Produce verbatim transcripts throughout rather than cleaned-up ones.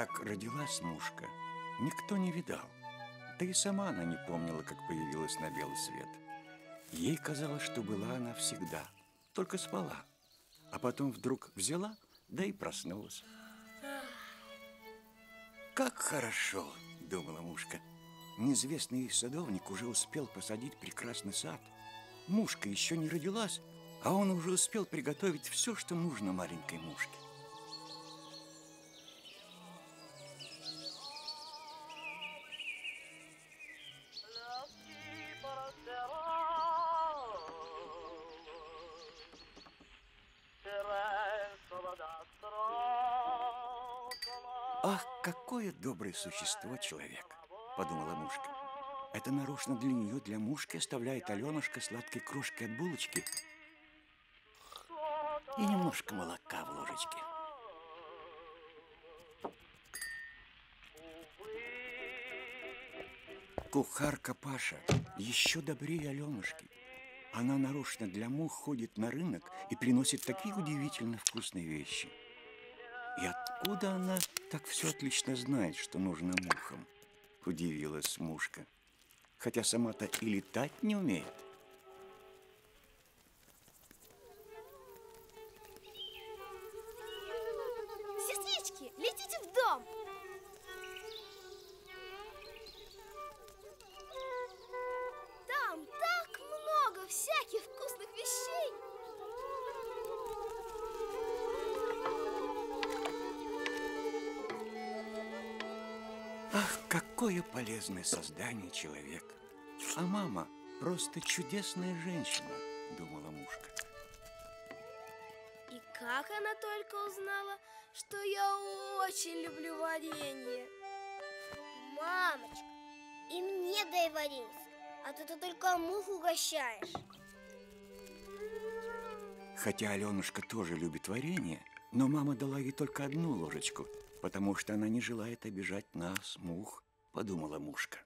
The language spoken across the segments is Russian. Как родилась Мушка, никто не видал. Да и сама она не помнила, как появилась на белый свет. Ей казалось, что была она всегда, только спала. А потом вдруг взяла, да и проснулась. «Как хорошо!» – думала Мушка. Неизвестный садовник уже успел посадить прекрасный сад. Мушка еще не родилась, а он уже успел приготовить все, что нужно маленькой Мушке. «Ах, какое доброе существо человек!» – подумала Мушка. Это нарочно для нее, для Мушки, оставляет Аленушка сладкой крошкой от булочки и немножко молока в ложечке. Кухарка Паша еще добрее Аленушки. Она нарочно для мух ходит на рынок и приносит такие удивительно вкусные вещи. И откуда она так все отлично знает, что нужно мухам? Удивилась Мушка. Хотя сама-то и летать не умеет. Сестрички, летите в дом! Там так много всяких вкусных вещей! Ах, какое полезное создание человек! А мама просто чудесная женщина, думала Мушка. И как она только узнала, что я очень люблю варенье. Мамочка, и мне дай варенье, а то ты только мух угощаешь. Хотя Аленушка тоже любит варенье, но мама дала ей только одну ложечку, потому что она не желает обижать нас, мух, подумала Мушка.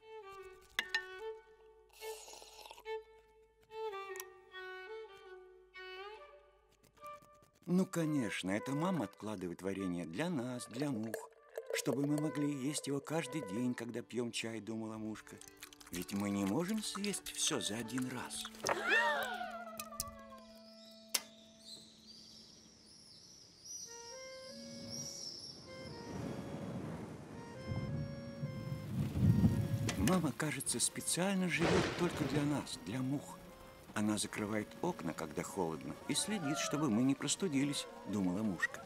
Ну, конечно, это мама откладывает варенье для нас, для мух, чтобы мы могли есть его каждый день, когда пьем чай, думала Мушка. Ведь мы не можем съесть все за один раз. Мама, кажется, специально живет только для нас, для мух. Она закрывает окна, когда холодно, и следит, чтобы мы не простудились, думала Мушка.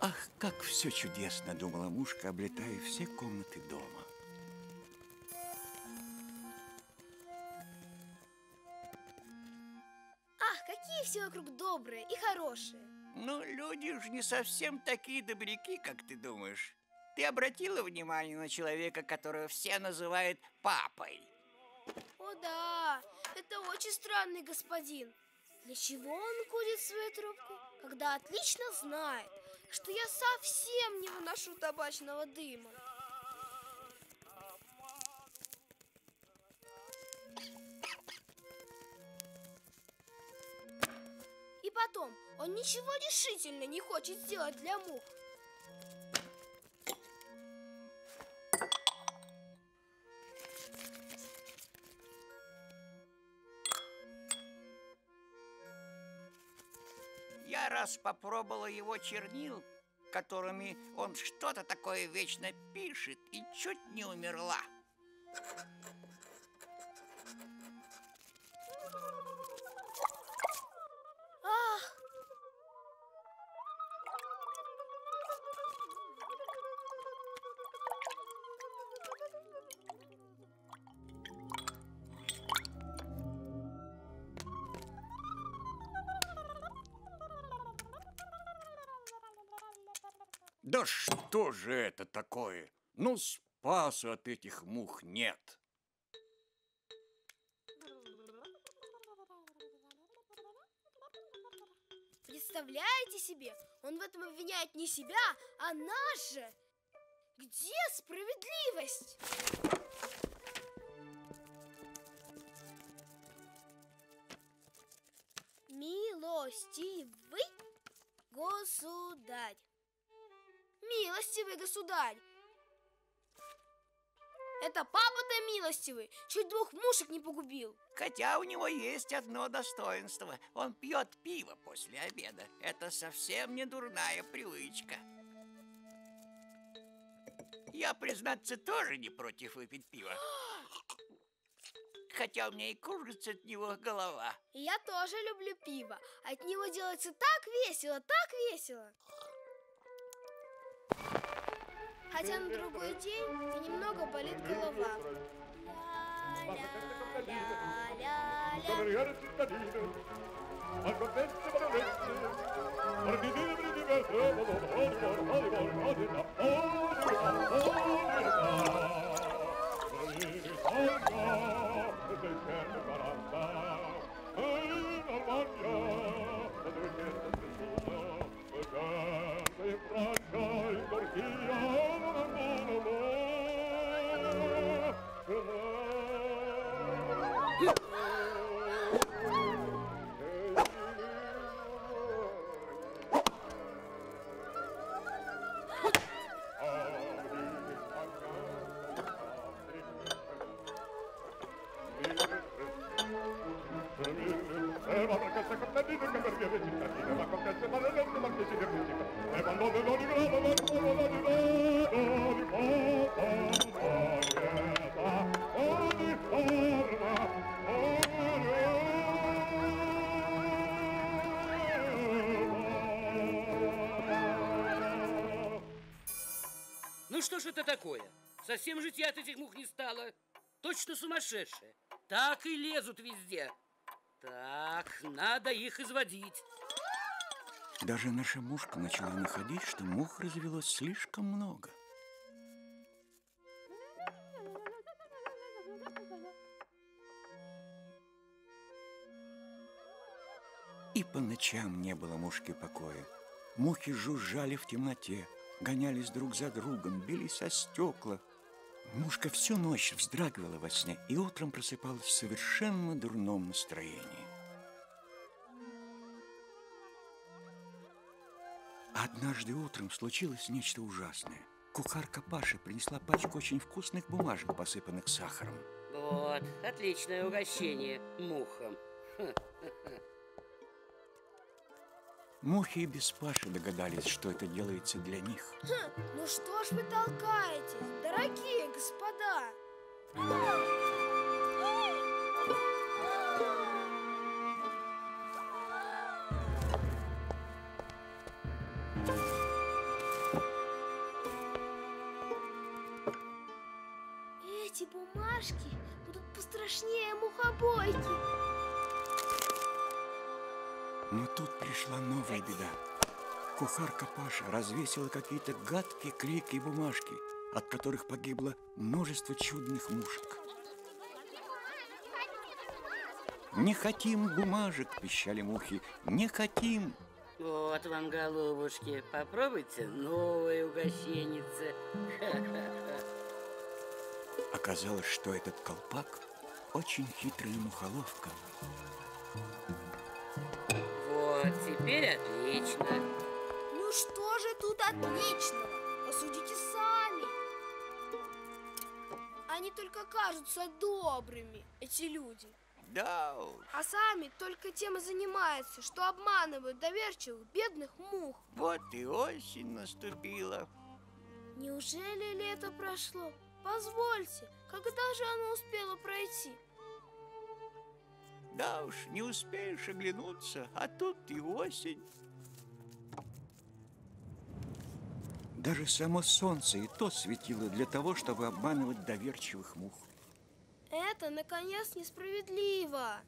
Ах, как все чудесно, думала Мушка, облетая все комнаты дома. Ах, какие все вокруг добрые и хорошие. Ну, люди уж не совсем такие добряки, как ты думаешь. Ты обратила внимание на человека, которого все называют папой? О да, это очень странный господин. Для чего он курит свою трубку, когда отлично знает, что я совсем не выношу табачного дыма? И потом, он ничего решительно не хочет сделать для мух. Я раз попробовала его чернил, которыми он что-то такое вечно пишет, и чуть не умерла. Да что же это такое? Ну, спасу от этих мух нет. Представляете себе, он в этом обвиняет не себя, а нас же. Где справедливость? Милостивый государь. Милостивый государь. Это папа-то милостивый, чуть двух мушек не погубил. Хотя у него есть одно достоинство. Он пьет пиво после обеда. Это совсем не дурная привычка. Я, признаться, тоже не против выпить пива. Хотя у меня и кружится от него голова. Я тоже люблю пиво. От него делается так весело, так весело. Хотя на другой день немного болит голова. Ну что ж это такое? Совсем житья от этих мух не стало. Точно сумасшедшие. Так и лезут везде. Так, надо их изводить. Даже наша мушка начала находить, что мух развелось слишком много. И по ночам не было мушки покоя. Мухи жужжали в темноте, гонялись друг за другом, бились о стекла. Мушка всю ночь вздрагивала во сне и утром просыпалась в совершенно дурном настроении. Однажды утром случилось нечто ужасное. Кухарка Паша принесла пачку очень вкусных бумажек, посыпанных сахаром. Вот, отличное угощение мухам. Мухи и без Паши догадались, что это делается для них. Хм, ну что ж вы толкаетесь, дорогие господа? Эти бумажки будут пострашнее мухобойки. Но тут пришла новая беда. Кухарка Паша развесила какие-то гадкие клейкие и бумажки, от которых погибло множество чудных мушек. «Не хотим бумажек!» – пищали мухи. «Не хотим!» Вот вам, голубушки, попробуйте новые угощеницы. Оказалось, что этот колпак – очень хитрая мухоловка. Вот теперь отлично. Ну что же тут отличного? Посудите сами. Они только кажутся добрыми, эти люди. Да уж. А сами только тем и занимаются, что обманывают доверчивых бедных мух. Вот и осень наступила. Неужели лето прошло? Позвольте, когда же оно успело пройти? Да уж, не успеешь оглянуться, а тут и осень. Даже само солнце и то светило для того, чтобы обманывать доверчивых мух. Это, наконец, несправедливо.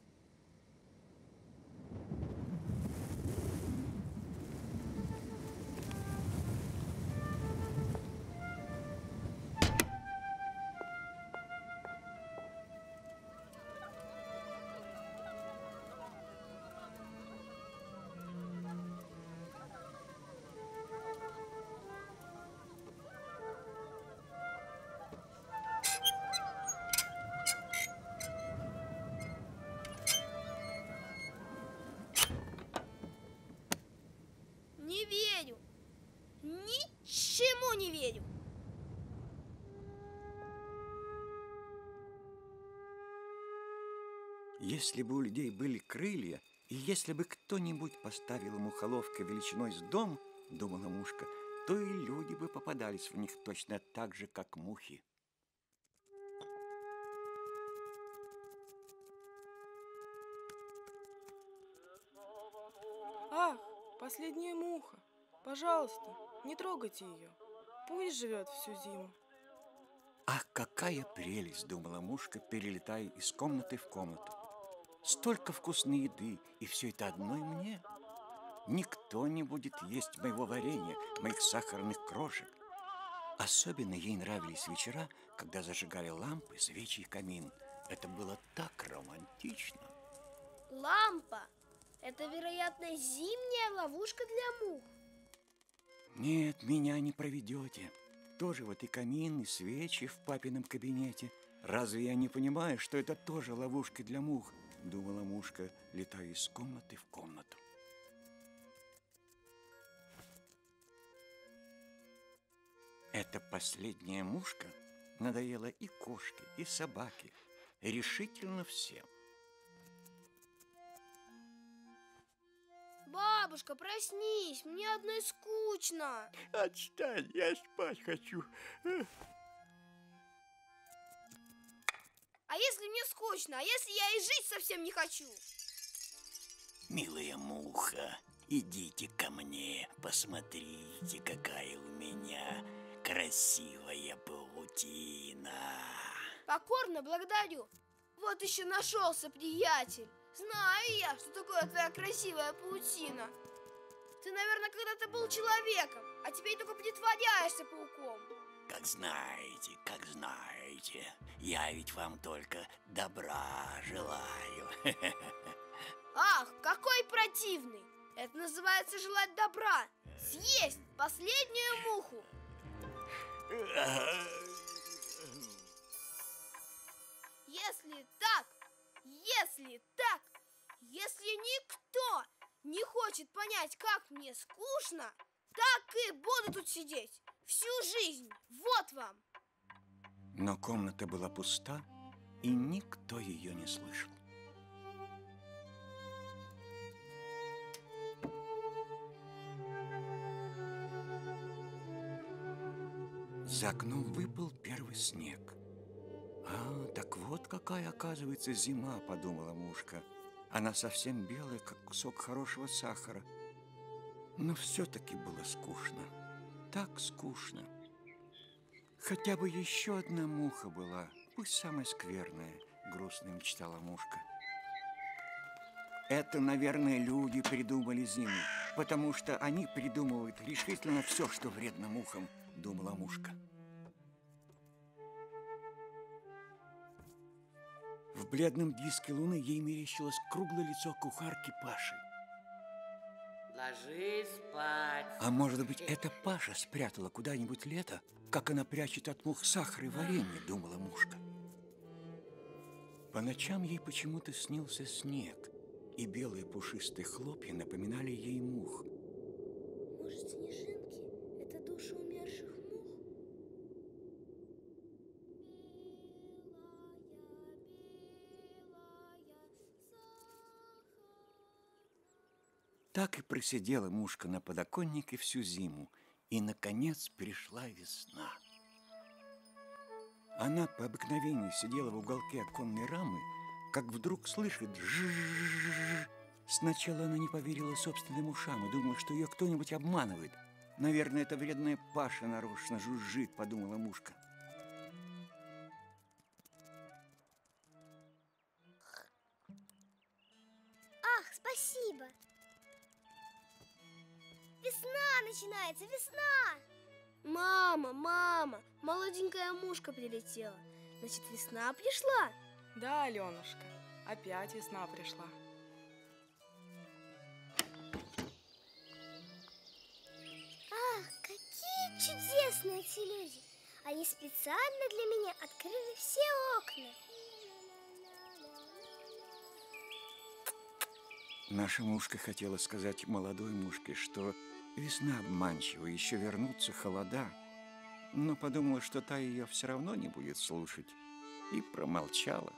Если бы у людей были крылья, и если бы кто-нибудь поставил ему холовка величиной с дом, думала Мушка, то и люди бы попадались в них точно так же, как мухи. Ах, последняя муха! Пожалуйста, не трогайте ее. Пусть живет всю зиму. Ах, какая прелесть, думала Мушка, перелетая из комнаты в комнату. Столько вкусной еды, и все это одной мне. Никто не будет есть моего варенья, моих сахарных крошек. Особенно ей нравились вечера, когда зажигали лампы, свечи и камин. Это было так романтично. Лампа! Это, вероятно, зимняя ловушка для мух. Нет, меня не проведете. Тоже вот и камин, и свечи в папином кабинете. Разве я не понимаю, что это тоже ловушка для мух? Думала Мушка, летая из комнаты в комнату. Эта последняя мушка надоела и кошке, и собаке, решительно всем. Бабушка, проснись, мне одной скучно. Отстань, я спать хочу. А если мне скучно? А если я и жить совсем не хочу? Милая муха, идите ко мне, посмотрите, какая у меня красивая паутина. Покорно благодарю. Вот еще нашелся приятель. Знаю я, что такое твоя красивая паутина. Ты, наверное, когда-то был человеком, а теперь только притворяешься пауком. Как знаете, как знаете. Я ведь вам только добра желаю. Ах, какой противный! Это называется желать добра. Съесть последнюю муху. Если так, если так, если никто не хочет понять, как мне скучно, так и буду тут сидеть всю жизнь. Вот вам. Но комната была пуста, и никто ее не слышал. За окном выпал первый снег. А, так вот какая, оказывается, зима, подумала Мушка. Она совсем белая, как кусок хорошего сахара. Но все-таки было скучно. Так скучно. Хотя бы еще одна муха была, пусть самая скверная, грустно мечтала Мушка. Это, наверное, люди придумали зиму, потому что они придумывают решительно все, что вредно мухам, думала Мушка. В бледном диске луны ей мерещилось круглое лицо кухарки Паши. Ложись спать. А может быть, это Паша спрятала куда-нибудь лето, как она прячет от мух сахар и варенье, думала Мушка. По ночам ей почему-то снился снег, и белые пушистые хлопья напоминали ей мух. Может, снежинки – это души умерших мух? Так и просидела мушка на подоконнике всю зиму, и, наконец, пришла весна. Она по обыкновению сидела в уголке оконной рамы, как вдруг слышит жжжж. Сначала она не поверила собственным ушам и думала, что ее кто-нибудь обманывает. Наверное, это вредная Паша нарочно жужжит, подумала мушка. Ах, спасибо! Весна начинается, весна! Мама, мама, молоденькая мушка прилетела. Значит, весна пришла? Да, Аленушка, опять весна пришла. Ах, какие чудесные эти люди! Они специально для меня открыли все окна. Наша мушка хотела сказать молодой мушке, что весна обманчива, еще вернутся холода, но подумала, что та ее все равно не будет слушать, и промолчала.